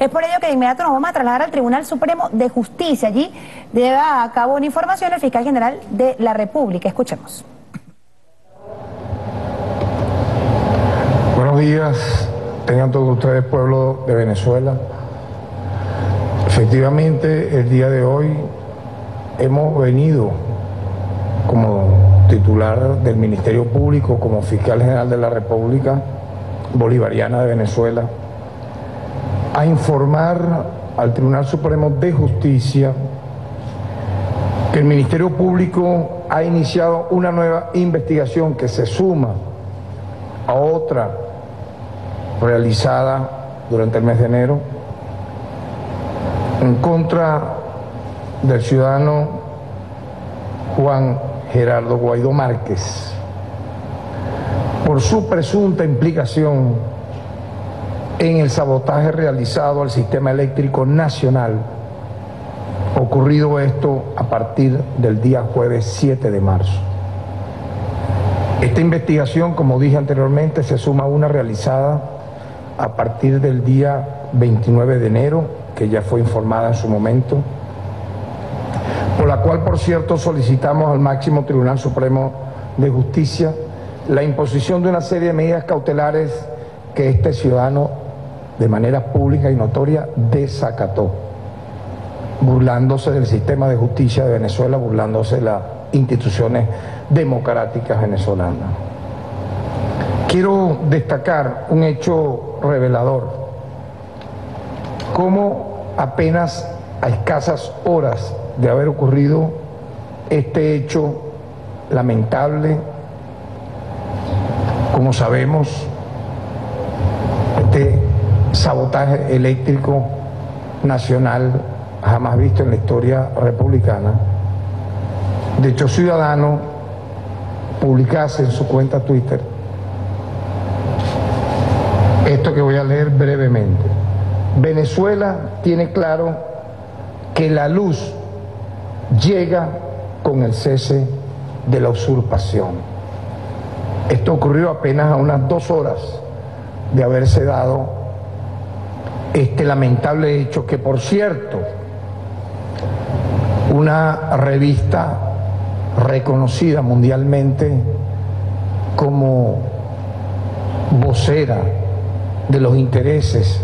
Es por ello que de inmediato nos vamos a trasladar al Tribunal Supremo de Justicia. Allí lleva a cabo una información el fiscal general de la República. Escuchemos. Buenos días, tengan todos ustedes, pueblo de Venezuela. Efectivamente, el día de hoy hemos venido como titular del Ministerio Público, como fiscal general de la República Bolivariana de Venezuela, a informar al Tribunal Supremo de Justicia que el Ministerio Público ha iniciado una nueva investigación que se suma a otra realizada durante el mes de enero en contra del ciudadano Juan Gerardo Guaidó Márquez por su presunta implicación en el sabotaje realizado al Sistema Eléctrico Nacional, ocurrido esto a partir del día jueves 7 de marzo. Esta investigación, como dije anteriormente, se suma a una realizada a partir del día 29 de enero, que ya fue informada en su momento, por la cual, por cierto, solicitamos al máximo Tribunal Supremo de Justicia la imposición de una serie de medidas cautelares que este ciudadano, de manera pública y notoria, desacató, burlándose del sistema de justicia de Venezuela, burlándose de las instituciones democráticas venezolanas. Quiero destacar un hecho revelador, cómo apenas a escasas horas de haber ocurrido este hecho lamentable, como sabemos, este sabotaje eléctrico nacional jamás visto en la historia republicana, dicho ciudadano publicase en su cuenta Twitter esto que voy a leer brevemente: Venezuela tiene claro que la luz llega con el cese de la usurpación. Esto ocurrió apenas a unas 2 horas de haberse dado este lamentable hecho, que por cierto, una revista reconocida mundialmente como vocera de los intereses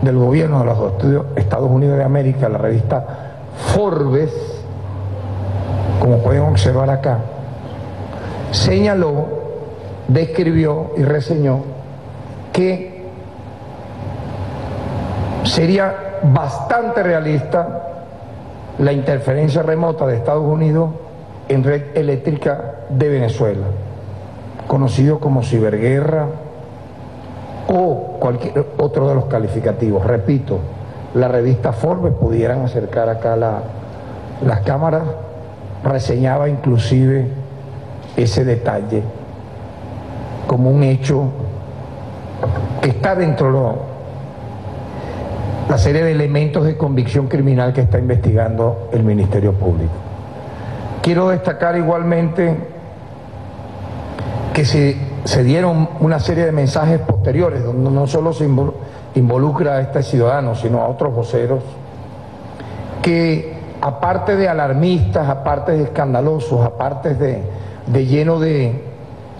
del gobierno de los Estados Unidos de América, la revista Forbes, como pueden observar acá, señaló, describió y reseñó que sería bastante realista la interferencia remota de Estados Unidos en red eléctrica de Venezuela, conocido como ciberguerra o cualquier otro de los calificativos. Repito, la revista Forbes, pudieran acercar acá las cámaras, reseñaba inclusive ese detalle como un hecho que está dentro de la serie de elementos de convicción criminal que está investigando el Ministerio Público. Quiero destacar igualmente que se dieron una serie de mensajes posteriores, donde no solo se involucra a este ciudadano, sino a otros voceros, que aparte de alarmistas, aparte de escandalosos, aparte de lleno de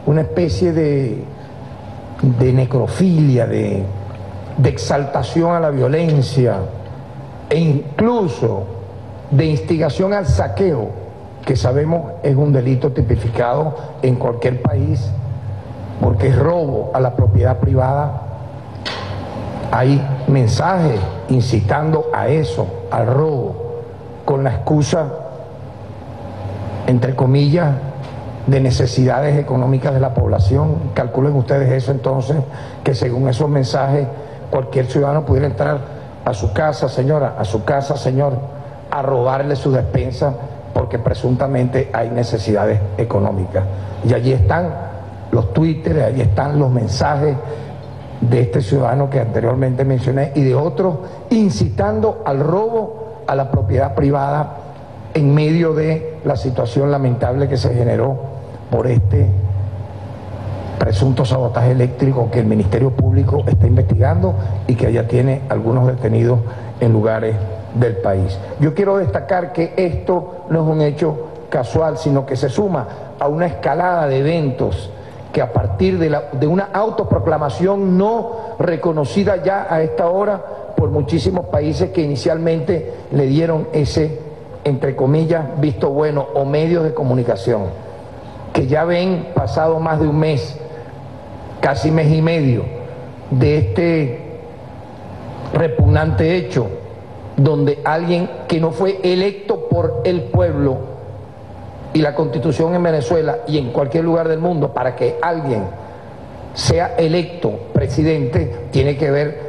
una especie de necrofilia, de exaltación a la violencia e incluso de instigación al saqueo, que sabemos es un delito tipificado en cualquier país, porque es robo a la propiedad privada. Hay mensajes incitando a eso, al robo, con la excusa, entre comillas, de necesidades económicas de la población. Calculen ustedes eso entonces, que según esos mensajes cualquier ciudadano pudiera entrar a su casa, señora, a su casa, señor, a robarle su despensa porque presuntamente hay necesidades económicas. Y allí están los Twitter, allí están los mensajes de este ciudadano que anteriormente mencioné y de otros, incitando al robo a la propiedad privada en medio de la situación lamentable que se generó por este presunto sabotaje eléctrico que el Ministerio Público está investigando y que ya tiene algunos detenidos en lugares del país. Yo quiero destacar que esto no es un hecho casual, sino que se suma a una escalada de eventos que a partir de una autoproclamación no reconocida ya a esta hora por muchísimos países que inicialmente le dieron ese, entre comillas, visto bueno, o medios de comunicación, que ya ven pasado más de un mes, casi mes y medio, de este repugnante hecho, donde alguien que no fue electo por el pueblo y la Constitución en Venezuela y en cualquier lugar del mundo, para que alguien sea electo presidente, tiene que haber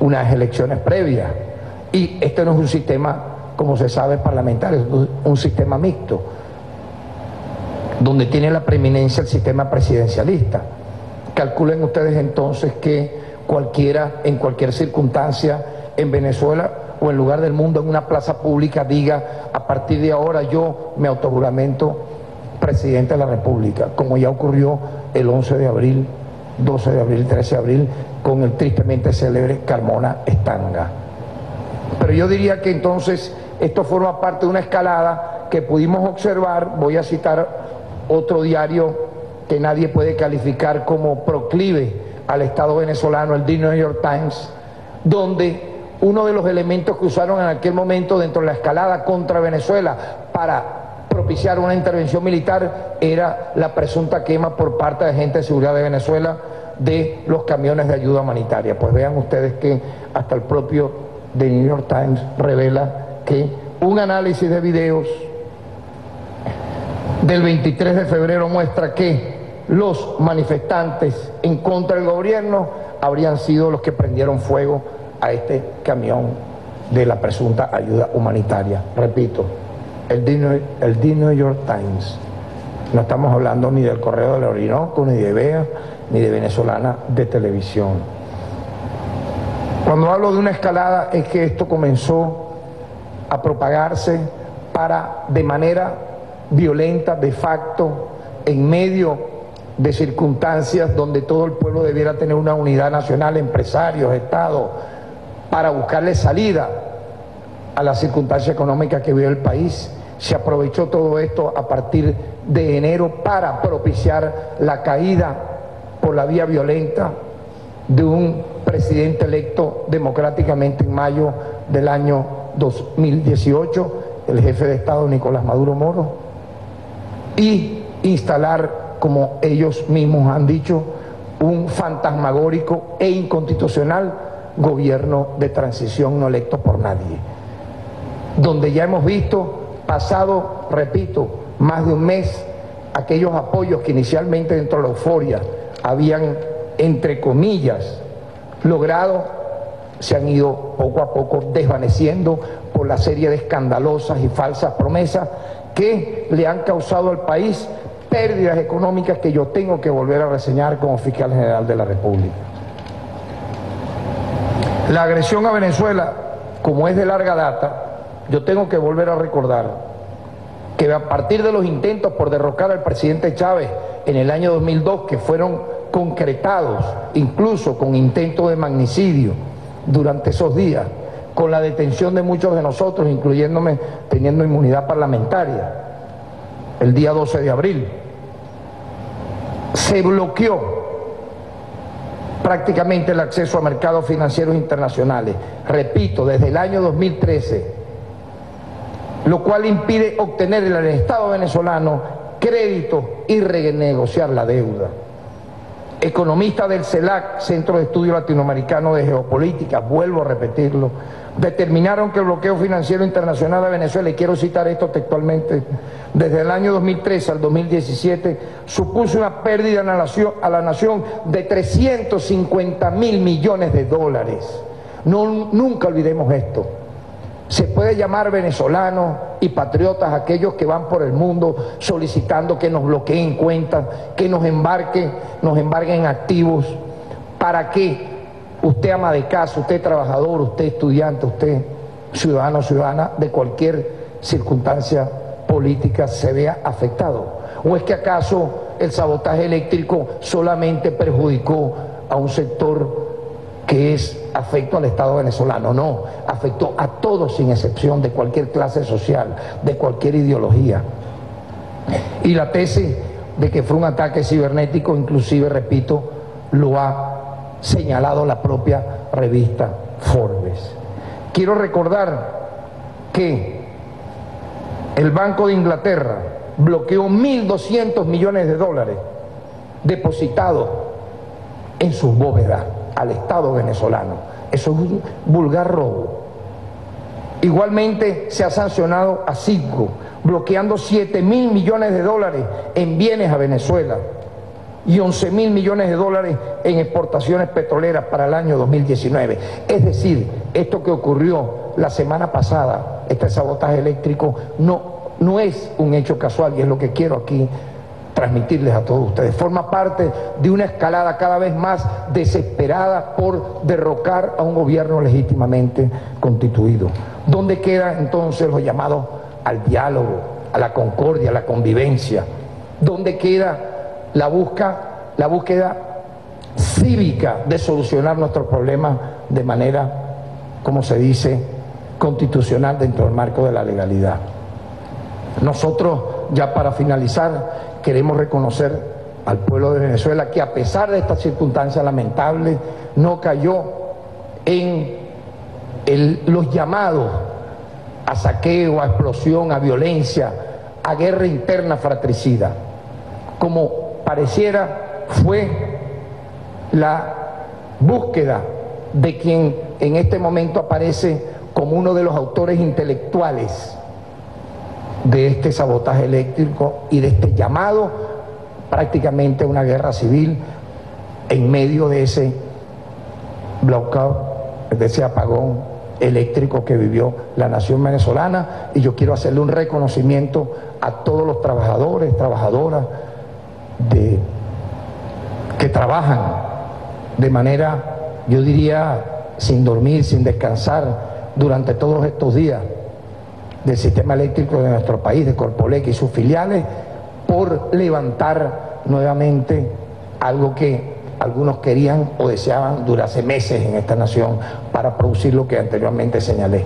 unas elecciones previas. Y este no es un sistema, como se sabe, parlamentario, es un sistema mixto, donde tiene la preeminencia el sistema presidencialista. Calculen ustedes entonces que cualquiera, en cualquier circunstancia, en Venezuela o en lugar del mundo, en una plaza pública, diga: a partir de ahora yo me autojuramento presidente de la República, como ya ocurrió el 11 de abril, 12 de abril, 13 de abril, con el tristemente célebre Carmona Estanga. Pero yo diría que entonces esto forma parte de una escalada que pudimos observar. Voy a citar otro diario que nadie puede calificar como proclive al Estado venezolano, el The New York Times, donde uno de los elementos que usaron en aquel momento dentro de la escalada contra Venezuela para propiciar una intervención militar era la presunta quema por parte de agentes de seguridad de Venezuela de los camiones de ayuda humanitaria. Pues vean ustedes que hasta el propio The New York Times revela que un análisis de videos del 23 de febrero muestra que los manifestantes en contra del gobierno habrían sido los que prendieron fuego a este camión de la presunta ayuda humanitaria. Repito, el The New York Times. No estamos hablando ni del Correo del Orinoco, ni de Vea, ni de Venezolana de Televisión. Cuando hablo de una escalada es que esto comenzó a propagarse de manera violenta, de facto, en medio de circunstancias donde todo el pueblo debiera tener una unidad nacional, empresarios, Estado, para buscarle salida a la circunstancia económica que vive el país. Se aprovechó todo esto a partir de enero para propiciar la caída por la vía violenta de un presidente electo democráticamente en mayo del año 2018, el jefe de Estado Nicolás Maduro Moro, y instalar, como ellos mismos han dicho, un fantasmagórico e inconstitucional gobierno de transición no electo por nadie, donde ya hemos visto, pasado, repito, más de un mes, aquellos apoyos que inicialmente dentro de la euforia habían, entre comillas, logrado, se han ido poco a poco desvaneciendo por la serie de escandalosas y falsas promesas que le han causado al país pérdidas económicas que yo tengo que volver a reseñar como fiscal general de la República. La agresión a Venezuela, como es de larga data, yo tengo que volver a recordar que a partir de los intentos por derrocar al presidente Chávez en el año 2002, que fueron concretados incluso con intentos de magnicidio durante esos días, con la detención de muchos de nosotros, incluyéndome teniendo inmunidad parlamentaria, el día 12 de abril, se bloqueó prácticamente el acceso a mercados financieros internacionales, repito, desde el año 2013, lo cual impide obtener en el Estado venezolano créditos y renegociar la deuda. Economistas del CELAC, Centro de Estudios Latinoamericano de Geopolítica, vuelvo a repetirlo, determinaron que el bloqueo financiero internacional a Venezuela, y quiero citar esto textualmente, desde el año 2013 al 2017, supuso una pérdida a la nación de 350.000 millones de dólares. No, nunca olvidemos esto. Se puede llamar venezolanos y patriotas aquellos que van por el mundo solicitando que nos bloqueen cuentas, que nos embarguen activos. ¿Para qué? Usted ama de casa, usted trabajador, usted estudiante, usted ciudadano o ciudadana de cualquier circunstancia política se vea afectado. ¿O es que acaso el sabotaje eléctrico solamente perjudicó a un sector que es afecto al Estado venezolano, no, afectó a todos sin excepción, de cualquier clase social, de cualquier ideología. Y la tesis de que fue un ataque cibernético, inclusive, repito, lo ha señalado la propia revista Forbes. Quiero recordar que el Banco de Inglaterra bloqueó 1.200 millones de dólares depositados en sus bóvedas al Estado venezolano. Eso es un vulgar robo. Igualmente se ha sancionado a CICO, bloqueando 7.000 millones de dólares en bienes a Venezuela y 11.000 millones de dólares en exportaciones petroleras para el año 2019. Es decir, esto que ocurrió la semana pasada, este sabotaje eléctrico, no es un hecho casual, y es lo que quiero aquí transmitirles a todos ustedes. Forma parte de una escalada cada vez más desesperada por derrocar a un gobierno legítimamente constituido. ¿Dónde quedan entonces los llamados al diálogo, a la concordia, a la convivencia? ¿Dónde queda la búsqueda cívica de solucionar nuestros problemas de manera, como se dice, constitucional dentro del marco de la legalidad? Nosotros, ya para finalizar, queremos reconocer al pueblo de Venezuela que, a pesar de estas circunstancias lamentables, no cayó en los llamados a saqueo, a explosión, a violencia, a guerra interna fratricida, como pareciera fue la búsqueda de quien en este momento aparece como uno de los autores intelectuales de este sabotaje eléctrico y de este llamado prácticamente a una guerra civil en medio de ese blackout, de ese apagón eléctrico que vivió la nación venezolana. Y yo quiero hacerle un reconocimiento a todos los trabajadores, trabajadoras que trabajan de manera, yo diría, sin dormir, sin descansar durante todos estos días, del sistema eléctrico de nuestro país, de Corpoelec y sus filiales, por levantar nuevamente algo que algunos querían o deseaban durase meses en esta nación, para producir lo que anteriormente señalé,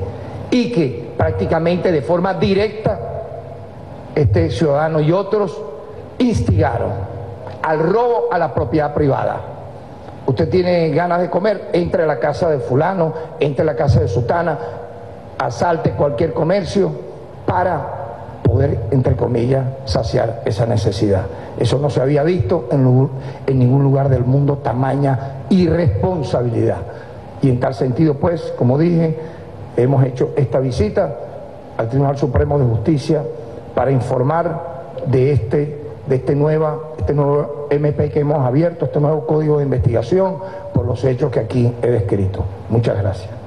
y que prácticamente de forma directa este ciudadano y otros instigaron al robo a la propiedad privada. Usted tiene ganas de comer, entre a la casa de fulano, entre a la casa de sutana, asalte cualquier comercio para poder, entre comillas, saciar esa necesidad. Eso no se había visto en ningún lugar del mundo, tamaña irresponsabilidad. Y en tal sentido, pues, como dije, hemos hecho esta visita al Tribunal Supremo de Justicia para informar de este nuevo MP que hemos abierto, este nuevo código de investigación por los hechos que aquí he descrito. Muchas gracias.